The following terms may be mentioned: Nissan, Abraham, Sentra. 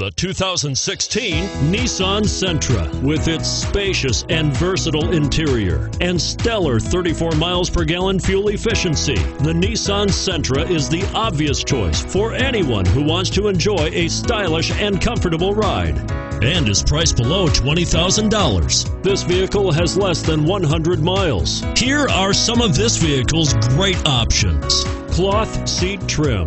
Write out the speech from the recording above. the 2016 Nissan Sentra. With its spacious and versatile interior and stellar 34 miles per gallon fuel efficiency, the Nissan Sentra is the obvious choice for anyone who wants to enjoy a stylish and comfortable ride, and is priced below $20,000. This vehicle has less than 100 miles. Here are some of this vehicle's great options: cloth seat trim.